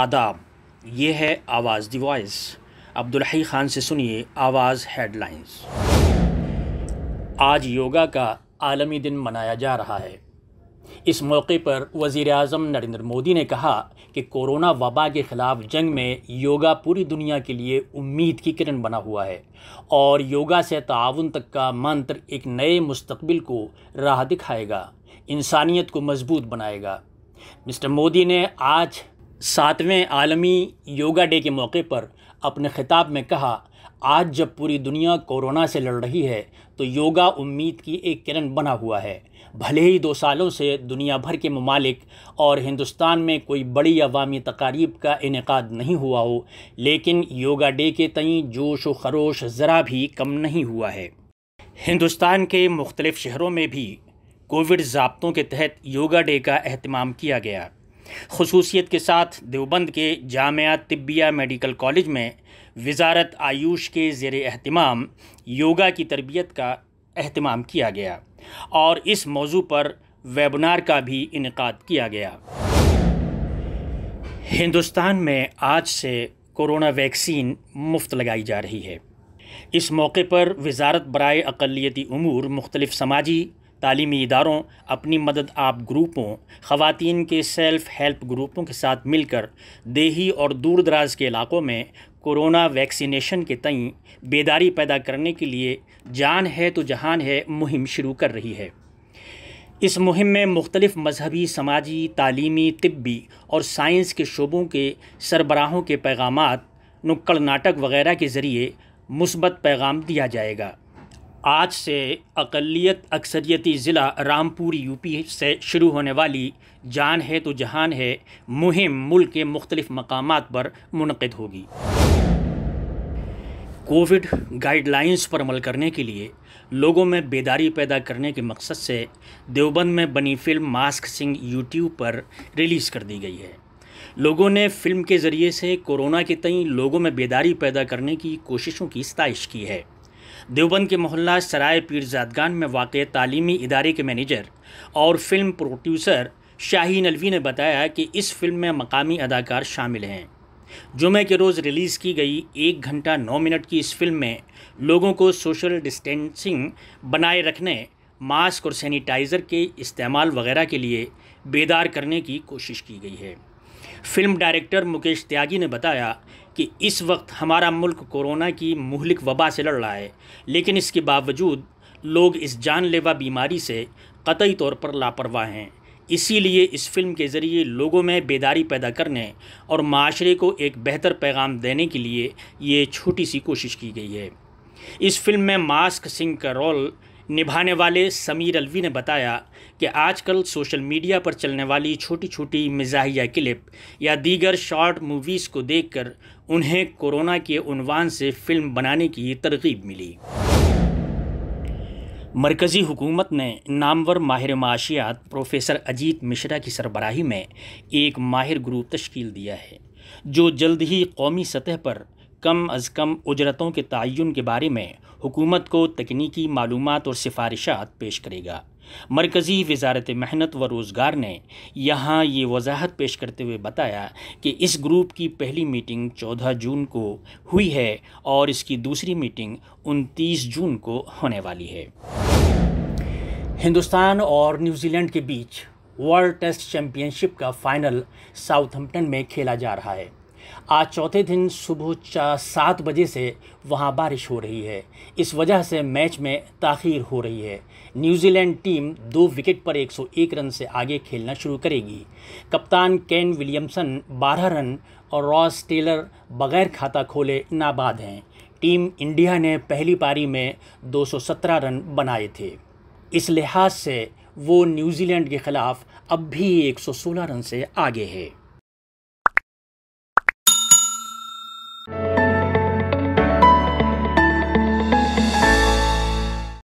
आदाब, ये है आवाज़ द वॉइस। अब्दुल्ही खान से सुनिए आवाज़ हेडलाइंस। आज योगा का आलमी दिन मनाया जा रहा है। इस मौके पर वज़ीर-ए-आज़म नरेंद्र मोदी ने कहा कि कोरोना वबा के ख़िलाफ़ जंग में योगा पूरी दुनिया के लिए उम्मीद की किरण बना हुआ है और योगा से ताउन तक का मंत्र एक नए मुस्तकबिल को राह दिखाएगा, इंसानियत को मजबूत बनाएगा। मिस्टर मोदी ने आज 7वें आलमी योगा डे के मौके पर अपने खिताब में कहा, आज जब पूरी दुनिया कोरोना से लड़ रही है तो योगा उम्मीद की एक किरण बना हुआ है। भले ही 2 सालों से दुनिया भर के ममालिक और हिंदुस्तान में कोई बड़ी अवामी तकारीब का इनेकाद नहीं हुआ हो, लेकिन योगा डे के तई जोश व खरोश ज़रा भी कम नहीं हुआ है। हिंदुस्तान के मुख्तलिफ़ शहरों में भी कोविड ज़ाब्तों के तहत योगा डे का अहतमाम किया गया। ख़ुसूसियत के साथ देवबंद के जामिया तिब्बिया मेडिकल कॉलेज में विजारत आयुष के ज़ेरे अहतमाम योगा की तरबियत का अहतमाम किया गया और इस मौजू पर वेबिनार का भी इनकाद किया गया। हिंदुस्तान में आज से कोरोना वैक्सीन मुफ्त लगाई जा रही है। इस मौके पर विजारत बराय अकलियती उमूर, मुख्तलिफ़ समाजी तालीमी इदारों, अपनी मदद आप ग्रुपों, ख़वातीन के सेल्फ़ हेल्प ग्रुपों के साथ मिलकर देही और दूर दराज के इलाक़ों में कोरोना वैक्सीनेशन के तई बेदारी पैदा करने के लिए जान है तो जहान है मुहिम शुरू कर रही है। इस मुहिम में मुख्तलिफ़ मजहबी, समाजी, तालीमी, तिब्बी और साइंस के शोबों के सरबराहों के पैगामात, नुक्कड़ नाटक वग़ैरह के ज़रिए मुस्बत पैगाम दिया जाएगा। आज से अक़लियत अक्सरियती ज़िला रामपुरी यूपी से शुरू होने वाली जान है तो जहान है मुहिम मुल्क के मुख्तलिफ़ मकामात पर मुनक़िद होगी। कोविड गाइडलाइंस पर अमल करने के लिए लोगों में बेदारी पैदा करने के मकसद से देवबंद में बनी फ़िल्म मास्क सिंह यूट्यूब पर रिलीज़ कर दी गई है। लोगों ने फ़िल्म के ज़रिए से कोरोना के तई लोगों में बेदारी पैदा करने की कोशिशों की सताइश की है। देवबंद के मोहल्ला सराय पीरजादगान में वाक़ तालीमी इदारे के मैनेजर और फ़िल्म प्रोड्यूसर शाहीन अल्वी ने बताया कि इस फ़िल्म में मकामी अदाकार शामिल हैं। जुमे के रोज़ रिलीज़ की गई 1 घंटा 9 मिनट की इस फिल्म में लोगों को सोशल डिस्टेंसिंग बनाए रखने, मास्क और सैनिटाइज़र के इस्तेमाल वगैरह के लिए बेदार करने की कोशिश की गई है। फ़िल्म डायरेक्टर मुकेश त्यागी ने बताया कि इस वक्त हमारा मुल्क कोरोना की मुहलिक वबा से लड़ रहा है, लेकिन इसके बावजूद लोग इस जानलेवा बीमारी से कतई तौर पर लापरवाह हैं। इसीलिए इस फिल्म के ज़रिए लोगों में बेदारी पैदा करने और माशरे को एक बेहतर पैगाम देने के लिए ये छोटी सी कोशिश की गई है। इस फिल्म में मास्क सिंह का रोल निभाने वाले समीर अलवी ने बताया कि आजकल सोशल मीडिया पर चलने वाली छोटी छोटी मिजाहिया क्लिप या दीगर शॉर्ट मूवीज़ को देखकर उन्हें कोरोना के उन्वान से फ़िल्म बनाने की तरगीब मिली। मरकज़ी हुकूमत ने नामवर माहिर माशियात प्रोफेसर अजीत मिश्रा की सरबराही में एक माहिर ग्रुप तश्कील दिया है, जो जल्द ही कौमी सतह पर कम अज़ कम उजरतों के तयन के बारे में हुकूमत को तकनीकी मालूमात और सिफारिशात पेश करेगा। मरकज़ी विजारत मेहनत व रोजगार ने यहाँ ये वजाहत पेश करते हुए बताया कि इस ग्रुप की पहली मीटिंग 14 जून को हुई है और इसकी दूसरी मीटिंग 29 जून को होने वाली है। हिंदुस्तान और न्यूजीलैंड के बीच वर्ल्ड टेस्ट चैम्पियनशिप का फ़ाइनल साउथम्पटन में खेला जा रहा है। आज चौथे दिन सुबह 7 बजे से वहां बारिश हो रही है। इस वजह से मैच में ताख़ीर हो रही है। न्यूजीलैंड टीम 2 विकेट पर 101 रन से आगे खेलना शुरू करेगी। कप्तान केन विलियमसन 12 रन और रॉस टेलर बग़ैर खाता खोले नाबाद हैं। टीम इंडिया ने पहली पारी में 217 रन बनाए थे, इस लिहाज से वो न्यूजीलैंड के ख़िलाफ़ अब भी 116 रन से आगे है।